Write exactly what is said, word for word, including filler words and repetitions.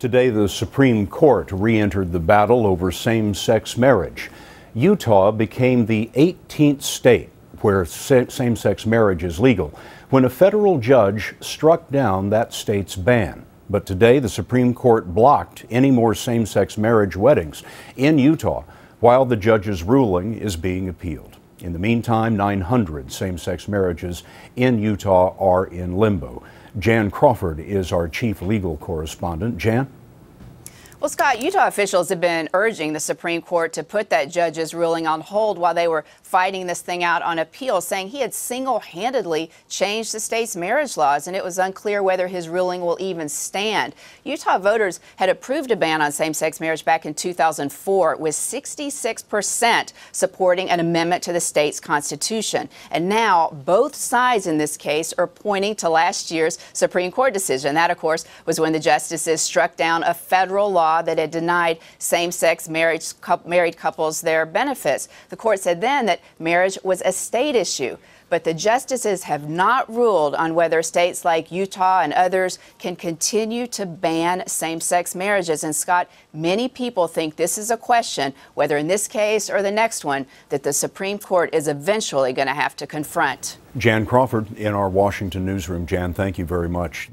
Today, the Supreme Court re-entered the battle over same-sex marriage. Utah became the eighteenth state where same-sex marriage is legal when a federal judge struck down that state's ban. But today, the Supreme Court blocked any more same-sex marriage weddings in Utah while the judge's ruling is being appealed. In the meantime, nine hundred same-sex marriages in Utah are in limbo. Jan Crawford is our chief legal correspondent. Jan? Well, Scott, Utah officials have been urging the Supreme Court to put that judge's ruling on hold while they were fighting this thing out on appeal, saying he had single-handedly changed the state's marriage laws, and it was unclear whether his ruling will even stand. Utah voters had approved a ban on same-sex marriage back in two thousand four, with sixty-six percent supporting an amendment to the state's constitution. And now both sides in this case are pointing to last year's Supreme Court decision. That, of course, was when the justices struck down a federal law that had denied same-sex marriage married couples their benefits. The court said then that marriage was a state issue, but the justices have not ruled on whether states like Utah and others can continue to ban same-sex marriages. And Scott, many people think this is a question, whether in this case or the next one, that the Supreme Court is eventually going to have to confront. Jan Crawford in our Washington newsroom. Jan, thank you very much.